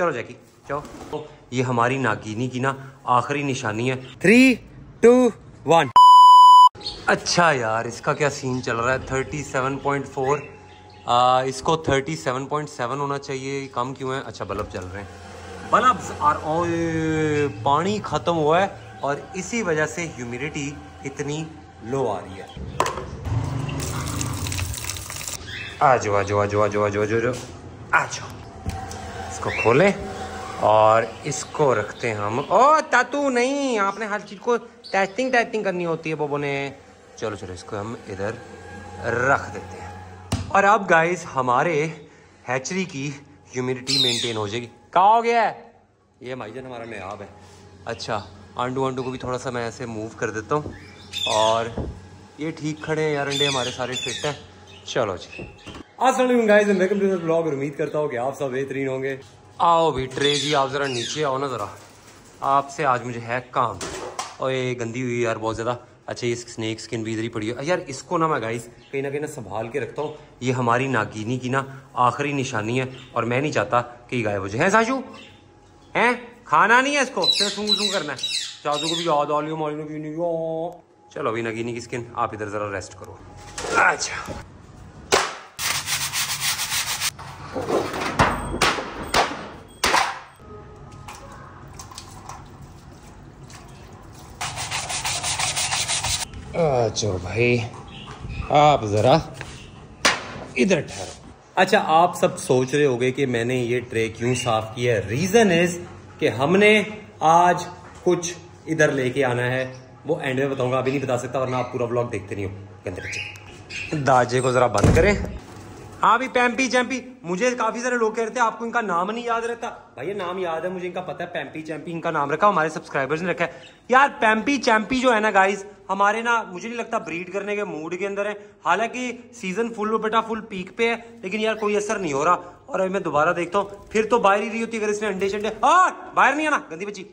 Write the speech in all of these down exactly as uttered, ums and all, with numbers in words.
चलो जैकी चलो। तो ये हमारी नागिनी की ना आखिरी निशानी है। Three two one. अच्छा यार इसका क्या सीन चल रहा है। थर्टी सेवन पॉइंट फोर, इसको थर्टी सेवन पॉइंट सेवन होना चाहिए। कम क्यों है? अच्छा बल्ब चल रहे हैं, बल्ब्स आर ऑन। पानी ख़त्म हुआ है और इसी वजह से ह्यूमिडिटी इतनी लो आ रही है। आ जाओ आ जाओ आ जाओ आ जाओ आ जाओ आ जाओ आ जाओ। इसको खोलें और इसको रखते हैं हम। ओ तातू नहीं, आपने हर चीज़ को टेस्टिंग टेस्टिंग करनी होती है बबो ने। चलो चलो इसको हम इधर रख देते हैं। और अब गाइस हमारे हैचरी की ह्यूमिडिटी मेंटेन हो जाएगी। कहाँ हो गया है ये भाई जान? हमारा नयाब है। अच्छा अंडू अंडू को भी थोड़ा सा मैं ऐसे मूव कर देता हूँ। और ये ठीक खड़े हैं यार, अंडे हमारे सारे फिट हैं। चलो जी अस्सलाम guys and welcome to the vlog. उम्मीद करता हूँ कि आप सब बेहतरीन होंगे। आओ भी ट्रे जी, आप ज़रा नीचे आओ ना, ज़रा आपसे आज मुझे है काम। और ये गंदी हुई यार बहुत ज़्यादा। अच्छा ये स्नैक स्किन भी इधर ही पड़ी है यार। इसको ना मैं गाइस कहीं ना कहीं ना संभाल के रखता हूँ। ये हमारी नागिनी की ना आखिरी निशानी है और मैं नहीं चाहता कि गायब हो जाए। हैं साजू? हैं खाना नहीं है इसको, सिर्फ सूंघ सूंघ करना है। साजू को भी याद आ लियो। चलो अभी नागिनी की स्किन आप इधर ज़रा रेस्ट करो। अच्छा चलो भाई आप ज़रा इधर ठहरो। अच्छा आप सब सोच रहे होंगे कि मैंने ये ट्रे क्यों साफ़ किया है। रीज़न इज़ कि हमने आज कुछ इधर लेके आना है, वो एंड में बताऊंगा, अभी नहीं बता सकता वरना आप पूरा व्लॉग देखते नहीं हो। गंदे बच्चे दाजे को ज़रा बंद करें। हाँ भी पैम्पी चैम्पी, मुझे काफ़ी सारे लोग कह रहे थे आपको इनका नाम नहीं याद रहता। भैया नाम याद है मुझे, इनका पता है। पैम्पी चैम्पी इनका नाम रखा हमारे सब्सक्राइबर्स ने रखा है यार। पैम्पी चैम्पी जो है ना गाइज हमारे ना मुझे नहीं लगता ब्रीड करने के मूड के अंदर है। हालांकि सीजन फुल बेटा फुल पीक पे है, लेकिन यार कोई असर नहीं हो रहा। और अभी मैं दोबारा देखता हूँ फिर तो बाहर ही रही होती अगर इसने अंडे शंडे। और बाहर नहीं आना गंदी बच्ची,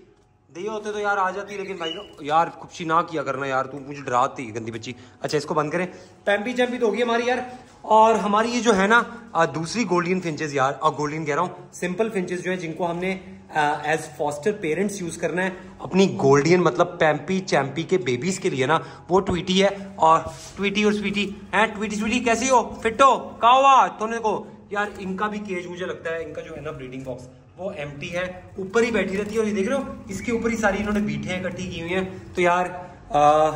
दही होते तो यार आ जाती। लेकिन भाई लो यार कुछ ना किया करना यार, तू मुझे डराती गंदी बच्ची। अच्छा इसको बंद करें। पैम्पी चैम्पी तो होगी हमारी यार। और हमारी ये जो है ना दूसरी गोल्डियन फिंचेस यार, और गोल्डियन कह रहा हूँ, सिंपल फिंचेस जो है जिनको हमने एज फॉस्टर पेरेंट्स यूज़ करना है अपनी गोल्डियन मतलब पैम्पी चैम्पी के बेबीज़ के लिए ना। वो ट्वीटी है और ट्वीटी और स्वीटी हैं। ट्वीटी स्वीटी कैसी हो? फिट हो? का हुआ तोने को? यार इनका भी केज मुझे लगता है इनका जो है ना ब्रीडिंग बॉक्स वो एम्प्टी है, ऊपर ही बैठी रहती है। और ये देख रहे हो इसके ऊपर ही सारी इन्होंने बीठे इकट्ठी की हुई हैं। तो यार आ,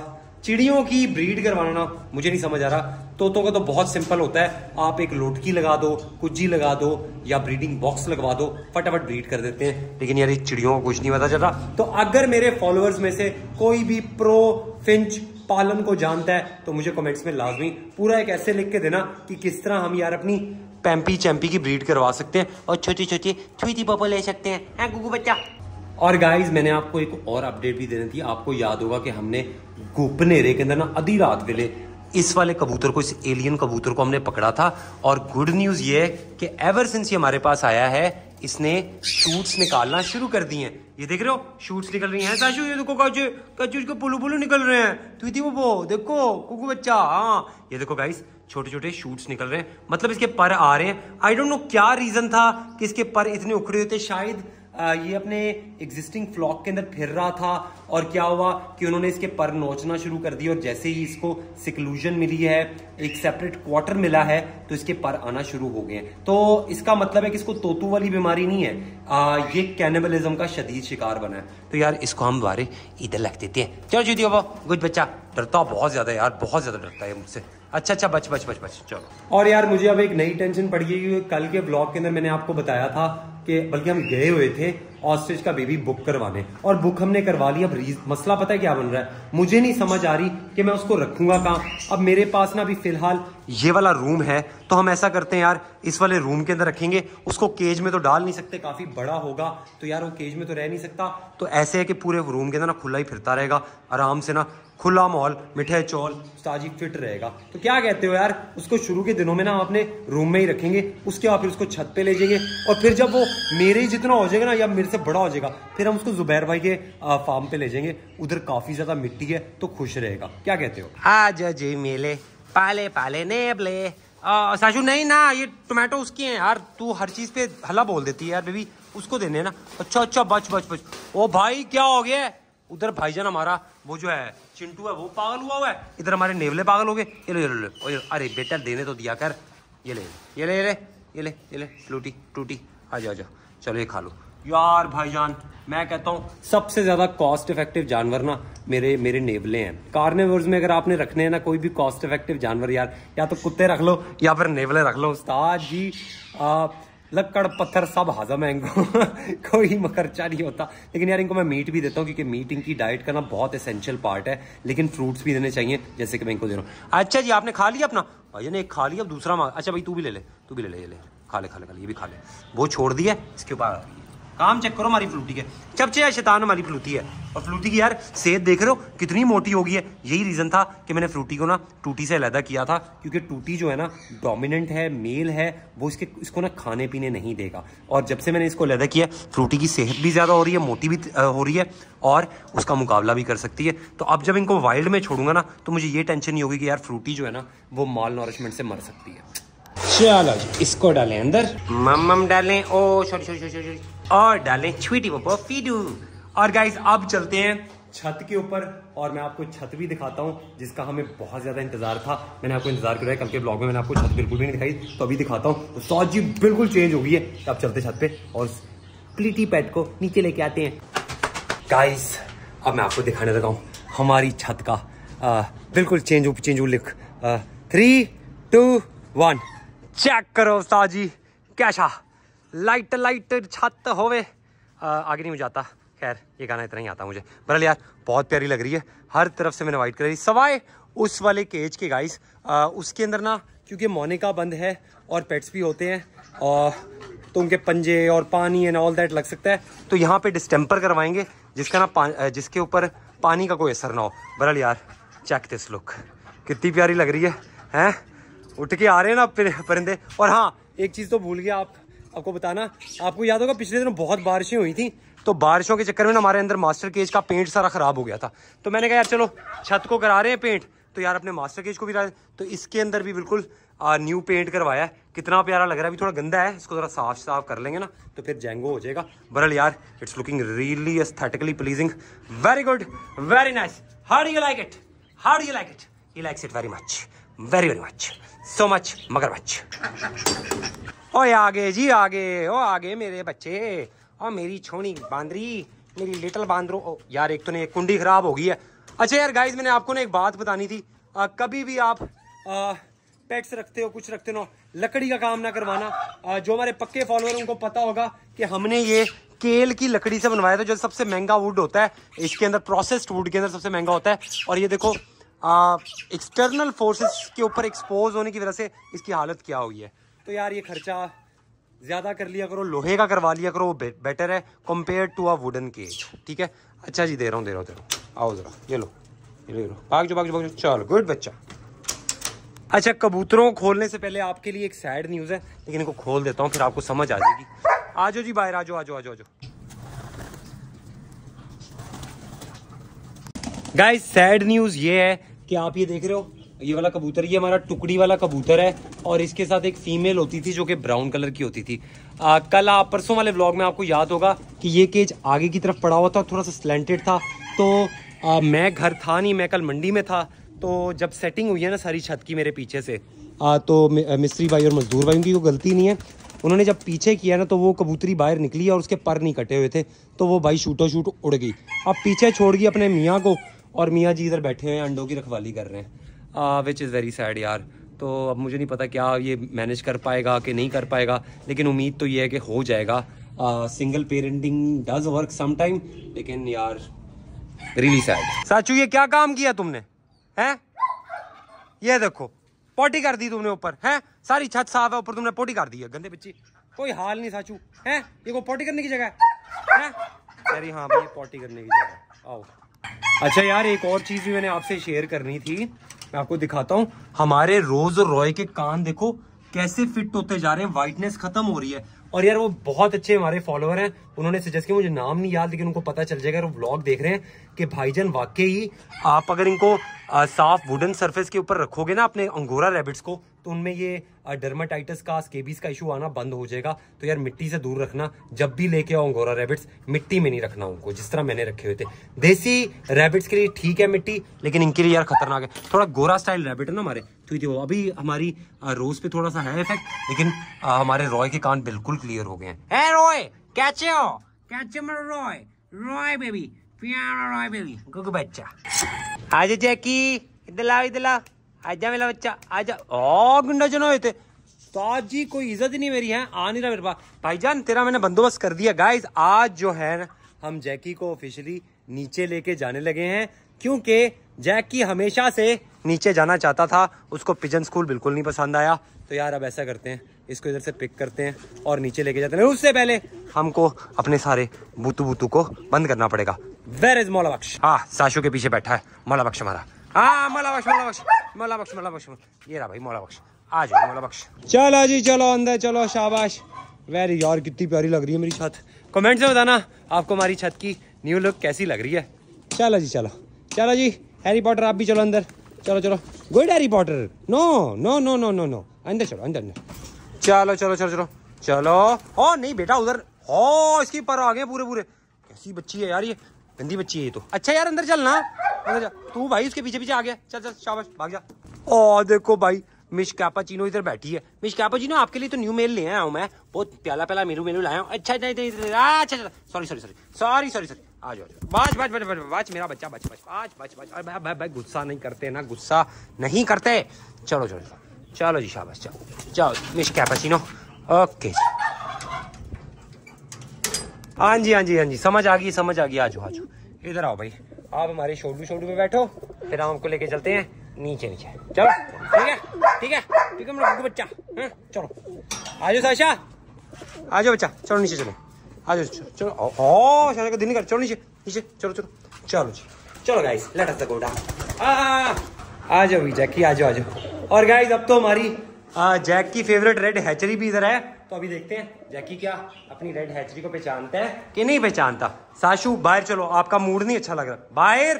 चिड़ियों की ब्रीड करवाना ना मुझे नहीं समझ आ रहा। तोतों का तो बहुत सिंपल होता है, आप एक लोटकी लगा दो, कुज्जी लगा दो या ब्रीडिंग बॉक्स लगवा दो, फटाफट ब्रीड कर देते हैं। लेकिन यार ये चिड़ियों को कुछ नहीं पता चल रहा। तो अगर मेरे फॉलोअर्स में से कोई भी प्रो फिंच पालन को जानता है तो मुझे कमेंट्स में लाजमी पूरा एक ऐसे लिख के देना कि किस तरह हम यार अपनी पैम्पी चैम्पी की ब्रीड करवा सकते हैं और छोटी छोटी छुईती पपो ले सकते हैं। हैं गुगू बच्चा? और गाइज मैंने आपको एक और अपडेट भी देनी थी। आपको याद होगा कि हमने गोपनेरे के अंदर ना आधी रात के लिए इस वाले कबूतर को, इस एलियन कबूतर को हमने पकड़ा था। और गुड न्यूज़ ये है कि एवर सिंस ये हमारे पास आया है इसने शूट्स निकालना शुरू कर दिए हैं। ये देख रहे हो शूट्स निकल रही हैं। साशू ये देखो काजू काजू के पुलू पुलू निकल रहे हैं। तू थी वो वो देखो कुकू बच्चा। हाँ ये देखो गाइस छोटे छोटे शूट्स निकल रहे हैं, मतलब इसके पर आ रहे हैं। आई डोंट नो क्या रीज़न था कि इसके पर इतने उखड़े होते। शायद आ, ये अपने एग्जिस्टिंग फ्लॉक के अंदर फिर रहा था और क्या हुआ कि उन्होंने इसके पर नोचना शुरू कर दिया। और जैसे ही इसको सिक्लूजन मिली है, एक सेपरेट क्वार्टर मिला है, तो इसके पर आना शुरू हो गए हैं। तो इसका मतलब है कि इसको तोतू वाली बीमारी नहीं है, आ, ये कैनिबलिज्म का शदीद शिकार बना है। तो यार इसको हम बारे इधर लग देते हैं। चलो जी बाबा कुछ बच्चा डरता बहुत ज़्यादा यार, बहुत ज़्यादा डरता है मुझसे। अच्छा अच्छा बच बच बच बच चलो। और यार मुझे अब एक नई टेंशन पड़ गई है। कल के ब्लॉग के अंदर मैंने आपको बताया था कि बल्कि हम गए हुए थे ऑस्ट्रिच का बेबी बुक करवाने और बुक हमने करवा ली। अब रीज मसला पता है क्या बन रहा है, मुझे नहीं समझ आ रही कि मैं उसको रखूंगा कहाँ। अब मेरे पास ना अभी फिलहाल ये वाला रूम है, तो हम ऐसा करते हैं यार इस वाले रूम के अंदर रखेंगे। उसको केज में तो डाल नहीं सकते, काफ़ी बड़ा होगा तो यार वो केज में तो रह नहीं सकता। तो ऐसे है कि पूरे रूम के अंदर ना खुला ही फिरता रहेगा आराम से, ना खुला मॉल मिठाई चौल ताजी फिट रहेगा। तो क्या कहते हो यार उसको शुरू के दिनों में ना हम अपने रूम में ही रखेंगे। उसके बाद फिर उसको छत पे ले जाएंगे और फिर जब वो मेरे ही जितना हो जाएगा ना या मेरे से बड़ा हो जाएगा फिर हम उसको जुबैर भाई के फार्म पे ले जाएंगे। उधर काफ़ी ज़्यादा मिट्टी है तो खुश रहेगा। क्या कहते हो? आज जी मेले पाले पाले नेबले। साशू नहीं ना ये टोमेटो उसकी हैं यार, तू हर चीज़ पे हला बोल देती है यार बेबी। उसको देने ना। अच्छा अच्छा बच बच बच। ओ भाई क्या हो गया है? उधर भाईजान हमारा वो जो है चिंटू है वो पागल हुआ हुआ है, इधर हमारे नेवले पागल हो गए। ये लो ये लो ये लो, अरे बेटा देने तो दिया कर। ये ले ये ले ये ले ये ले टूटी टूटी। आ जाओ जाओ चलो ये खा लो। यार भाईजान मैं कहता हूँ सबसे ज़्यादा कॉस्ट इफेक्टिव जानवर ना मेरे मेरे नेवले हैं। कार्निवर्स में अगर आपने रखने हैं ना कोई भी कॉस्ट इफेक्टिव जानवर, यार या तो कुत्ते रख लो या फिर नेवले रख लो। उस्ताद जी आ, लक्कड़ पत्थर सब हाजम है इनको कोई मकरचा नहीं होता। लेकिन यार इनको मैं मीट भी देता हूँ क्योंकि मीट इनकी डाइट का ना बहुत एसेंशियल पार्ट है। लेकिन फ्रूट्स भी देने चाहिए जैसे कि मैं इनको दे रहा हूँ। अच्छा जी आपने खा लिया अपना? भाईजान एक खा लिया, अब दूसरा मांग। अच्छा भाई तू भी ले ले तू भी ले ले ले खा ले खा ले खा ले ये भी खा ले। वो छोड़ दिया इसके ऊपर काम चेक करो हमारी फ्लूटी के चपचे यार, शैतान हमारी फ्लूटी है। और फ्लूटी की यार सेहत देख रहे हो कितनी मोटी हो गई है। यही रीज़न था कि मैंने फ्लूटी को ना टूटी से अलहदा किया था क्योंकि टूटी जो है ना डोमिनेंट है, मेल है, वो इसके इसको ना खाने पीने नहीं देगा। और जब से मैंने इसको अलहदा किया फ्लूटी की सेहत भी ज़्यादा हो रही है, मोटी भी हो रही है और उसका मुकाबला भी कर सकती है। तो अब जब इनको वाइल्ड में छोड़ूंगा ना तो मुझे ये टेंशन नहीं होगी कि यार फ्लूटी जो है ना वो माल नॉरिशमेंट से मर सकती है। चलो इसको डालें अंदर, मम्म डालें, ओ सॉरी सॉरी सॉरी, और डालें छुटी पप्पो फीडू। और गाइस अब चलते हैं छत के ऊपर और मैं आपको छत भी दिखाता हूँ जिसका हमें बहुत ज़्यादा इंतजार था। मैंने आपको इंतजार कराया, कल के ब्लॉग में मैंने आपको छत बिल्कुल भी नहीं दिखाई तो अभी दिखाता हूँ। सॉज जी बिल्कुल चेंज हो गई है। अब चलते छत पे और प्लीटी पैट को नीचे लेके आते हैं। गाइस अब मैं आपको दिखाने लगा हूँ हमारी छत का आ, बिल्कुल चेंज हो चेंज हो लिख थ्री टू वन। चेक करो उस्ताद जी कैसा लाइट लाइट छत होवे। आगे नहीं हो जाता, खैर ये गाना इतना ही आता मुझे। बहरहाल यार बहुत प्यारी लग रही है, हर तरफ से मैंने वाइट करी सवाए उस वाले केज के। गाइस उसके अंदर ना क्योंकि मोनिका बंद है और पेट्स भी होते हैं और तो उनके पंजे और पानी एंड ऑल दैट लग सकता है। तो यहाँ पे डिस्टेंपर करवाएंगे जिसका ना जिसके ऊपर पानी का कोई असर ना हो। बहरहाल यार चेक दिस लुक, कितनी प्यारी लग रही है हैं। उठ के आ रहे हैं ना परिंदे। और हाँ एक चीज़ तो भूल गया आप आपको बताना, आपको याद होगा पिछले दिनों बहुत बारिशें हुई थी तो बारिशों के चक्कर में ना हमारे अंदर मास्टर केज का पेंट सारा ख़राब हो गया था। तो मैंने कहा यार चलो छत को करा रहे हैं पेंट तो यार अपने मास्टर केज को भी करा, तो इसके अंदर भी बिल्कुल आ, न्यू पेंट करवाया है। कितना प्यारा लग रहा है। अभी थोड़ा गंदा है, इसको थोड़ा साफ साफ कर लेंगे ना तो फिर जैंगो हो जाएगा। बहरहाल यार it's looking really aesthetically pleasing, very good very nice. How do you like it, how do you like it? He likes it very much very very much so much मगर मच। ओए आगे जी आगे, ओ आगे मेरे बच्चे और मेरी छोनी बांदरी, मेरी लिटल बांदरो। यार एक तो ने एक कुंडी खराब हो गई है। अच्छा यार गाइज मैंने आपको ना एक बात बतानी थी, आ, कभी भी आप आ, पेट्स रखते हो कुछ रखते हो लकड़ी का काम ना करवाना। आ, जो हमारे पक्के फॉलोअर उनको पता होगा कि हमने ये केल की लकड़ी से बनवाया था जो सबसे महंगा वुड होता है, इसके अंदर प्रोसेस्ड वुड के अंदर सबसे महंगा होता है। और ये देखो एक्सटर्नल uh, फोर्सेस के ऊपर एक्सपोज होने की वजह से इसकी हालत क्या हुई है। तो यार ये खर्चा ज़्यादा कर लिया करो, लोहे का करवा लिया करो, वो बे, बेटर है compare to a wooden cage. ठीक है अच्छा जी दे रहा हूँ दे रहा हूँ दे रहा हूँ आओ जरा ये लो ये ले लो, भाग जो भाग जो भाग जो चलो गुड बच्चा। अच्छा कबूतरों को खोलने से पहले आपके लिए एक सैड न्यूज़ है लेकिन इनको खोल देता हूँ फिर आपको समझ आ जाएगी। आ जाओ जी बाहर आ जाओ आ जाओ आ जाओ आ जाओ। गाइस सैड न्यूज़ ये है कि आप ये देख रहे हो ये वाला कबूतर, ये हमारा टुकड़ी वाला कबूतर है और इसके साथ एक फीमेल होती थी जो कि ब्राउन कलर की होती थी। आ, कल आप परसों वाले व्लॉग में आपको याद होगा कि ये केज आगे की तरफ पड़ा हुआ था, थोड़ा सा स्लेंटेड था। तो आ, मैं घर था नहीं, मैं कल मंडी में था। तो जब सेटिंग हुई है ना सारी छत की मेरे पीछे से आ, तो मिस्त्री भाई और मजदूर भाई उनकी कोई गलती नहीं है, उन्होंने जब पीछे किया ना तो वो कबूतरी बाहर निकली और उसके पर नहीं कटे हुए थे तो वो भाई शूटो शूट उड़ गई। अब पीछे छोड़ गई अपने मियाँ को और मियाँ जी इधर बैठे हुए हैं अंडों की रखवाली कर रहे हैं, विच इज़ वेरी सैड यार। तो अब मुझे नहीं पता क्या ये मैनेज कर पाएगा कि नहीं कर पाएगा लेकिन उम्मीद तो ये है कि हो जाएगा। Single parenting does work some time लेकिन यार रियली सैड। साचू ये क्या काम किया तुमने हैं? ये देखो पोटी कर दी तुमने ऊपर हैं, सारी छत साफ है ऊपर तुमने पोटी कर दी है। गंदे बच्चे कोई हाल नहीं साचू हैं, ये को पोटी करने की जगह है हैं? हाँ भाई पोटी करने की जगह आओ। अच्छा यार एक और चीज़ भी मैंने आपसे शेयर करनी थी, मैं आपको दिखाता हूँ। हमारे रोज और रॉय के कान देखो कैसे फिट होते जा रहे हैं, वाइटनेस खत्म हो रही है। और यार वो बहुत अच्छे हमारे फॉलोअर हैं, उन्होंने सजेस्ट किया, मुझे नाम नहीं याद लेकिन उनको पता चल जाएगा वो व्लॉग देख रहे हैं कि भाईजान वाकई आप अगर इनको आ, साफ वुडन सरफेस के ऊपर रखोगे ना अपने अंगोरा रैबिट्स को तो उनमें ये डर्माटाइटिस का स्केबीज का इशू आना बंद हो जाएगा। तो यार मिट्टी से दूर रखना, जब भी लेके आओ अंगोरा रैबिट्स मिट्टी में नहीं रखना उनको, जिस तरह मैंने रखे हुए थे। देसी रैबिट्स के लिए ठीक है मिट्टी, लेकिन इनके लिए यार खतरनाक है। थोड़ा गोरा स्टाइल रैबिट है ना हमारे, तो अभी हमारी रोज पे थोड़ा सा है इफेक्ट, लेकिन हमारे रॉय के कान बिल्कुल क्लियर हो गए हैं। रॉय कैसे हो? कैसे मेरा रॉय? रॉय बेबी, प्यारा रॉय बेबी, गुगु बच्चा। आजा जैकी, इधर लाओ इधर लाओ, आजा मेरा बच्चा आजा। ओ गुंडा जनो हुए थे ताजी, कोई इज्जत ही नहीं मेरी है, आ नहीं रहा मेरे पास। भाईजान तेरा मैंने बंदोबस्त कर दिया। गाइज आज जो है ना, हम जैकी को ऑफिशियली नीचे लेके जाने लगे हैं, क्योंकि जैकी हमेशा से नीचे जाना चाहता था, उसको पिजन स्कूल बिल्कुल नहीं पसंद आया। तो यार अब ऐसा करते हैं, इसको इधर से पिक करते हैं और नीचे लेके जाते हैं। उससे पहले हमको अपने सारे बूतू बूतू को बंद करना पड़ेगा। वेयर इज मौला बख्श? हाँ, साशु के पीछे बैठा है मौला बख्श हमारा। हाँ मौला बख्श मौला बख्श मौला बख्श मौला बख्श, ये रहा भाई मौला बख्श। आ जाओ मौला बख्श, चलो जी चलो अंदर चलो, शाबाश। वेरी यार कितनी प्यारी लग रही है मेरी छत। कमेंट से बताना आपको हमारी छत की न्यू लुक कैसी लग रही है। चलो जी चलो चलो जी, हैरी पॉटर आप भी चलो अंदर, चलो चलो good Harry Potter. No no no no no no, अंदर चलो अंदर अंदर, चलो चलो चलो चलो चलो। ओ नहीं बेटा उधर, ओ इसकी पर आ गए पूरे पूरे। कैसी बच्ची है यार ये, गंदी बच्ची है ये तो। अच्छा यार अंदर चल ना, अंदर जा तू भाई, उसके पीछे पीछे आ गया, चल चल शाबाश भाग जा। ओ देखो भाई मिश कैपाचिनो इधर बैठी है। मिश कैपाचिनो आपके लिए तो न्यू मेल ले आया हूँ मैं, बहुत प्याला प्याला मेनू मेनू लाया हूँ। अच्छा अच्छा अच्छा अच्छा, sorry sorry sorry sorry sorry sorry, आ जाओ बाज बाज बाज बाज मेरा बच्चा, बाज बाज बाज बाज। अरे भाई भाई भाई गुस्सा नहीं करते ना, गुस्सा नहीं करते। चलो चलो चलो जी शाबाश, चलो जाओ मिश कैपाचिनो। ओके जी हाँ जी हाँ जी हाँ जी, समझ आ गई समझ आ गई। आ जाओ आ जाओ इधर आओ भाई, आप हमारे शोडू शोडू पे बैठो, फिर हम आपको लेके चलते हैं नीचे नीचे। चलो ठीक है ठीक है ठीक है मेरा बच्चा, चलो आ जाओ साशा, आ जाओ बच्चा, चलो नीचे चलो, आ जाओ चलो चलो। ओ साशा का दिन कर, चलो नीचे नीचे चलो चलो चलो जी चलो। Guys let us go down, आ जाओ जैकी आ जाओ आ जाओ। और गाइस अब तो हमारी जैक की फेवरेट रेड हैचरी भी इधर है, तो अभी देखते हैं जैकी क्या अपनी रेड हैचरी को पहचानता है कि नहीं पहचानता। साशु बाहर चलो, आपका मूड नहीं अच्छा लग रहा, बाहर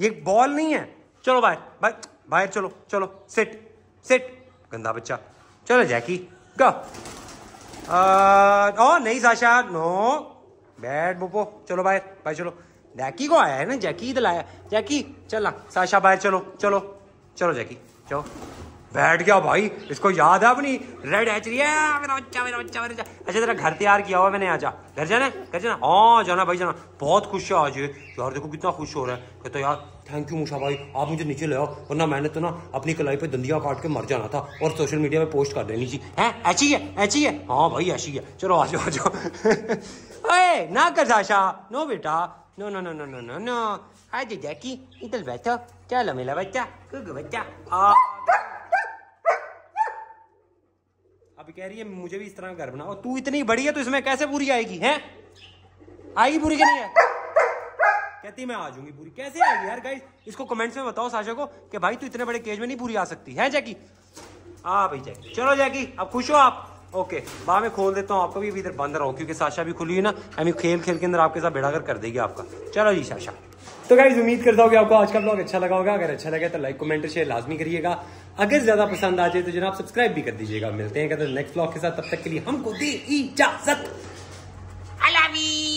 ये बॉल नहीं है, चलो बाहर बाहर बाहर चलो चलो, सिट सिट गंदा बच्चा। चलो जैकी गो। ओ नहीं साशा, नो बैठ बोपो, चलो बाहर बाहर चलो। जैकी को आया है ना, जैकी इधर आया, जैकी चला साशा बाहर चलो चलो चलो जैकी चलो। बैठ गया भाई, इसको याद है अपनी रेड हैचरी है। अच्छा तेरा घर तैयार किया हुआ मैंने, आज घर जाना है घर जाना। हाँ जाना भाई जाना, बहुत खुश है आज यार, देखो कितना खुश हो रहा है। कहते तो यार थैंक यू मूषा भाई, आप मुझे नीचे ले आओ, वरना मैंने तो ना अपनी कलाई पे दंदिया काट के मर जाना था और सोशल मीडिया पे पोस्ट कर देनी थी। है ऐसी है ऐसी है, हाँ भाई ऐसी है। चलो आ जाओ आ जाओ। अरे ना कर साशा, नो बेटा no no no no no no no. आज जैकी इधर बैठो, चलो मेरा बच्चा बच्चा। अभी कह रही है मुझे भी इस तरह घर बनाओ, तू इतनी बड़ी है तो इसमें कैसे पूरी आएगी, हैं आएगी पूरी के नहीं है? कहती मैं आ जाऊंगी पूरी, कैसे आएगी यार? गाइस इसको कमेंट्स में बताओ साशा को कि भाई तू इतने बड़े केज में नहीं पूरी आ सकती है जैकी। हाँ भाई जैकी चलो जैकी, अब खुश हो आप? ओके बाहर मैं खोल देता हूँ आपको भी, इधर बंद रहो क्योंकि साशा भी खुली है ना, हमें खेल खेल के अंदर आपके साथ बेड़ा कर देगी आपका। चलो जी साशा। तो गाइस उम्मीद करता हूँ कि आपको आज का ब्लॉग अच्छा लगा होगा, अगर अच्छा लगे तो लाइक कमेंट और शेयर लाजमी करिएगा, अगर ज्यादा पसंद आ जाए तो जनाब सब्सक्राइब भी कर दीजिएगा। मिलते हैं नेक्स्ट ब्लॉग के साथ, तब तक के लिए हमको दे इजाजत।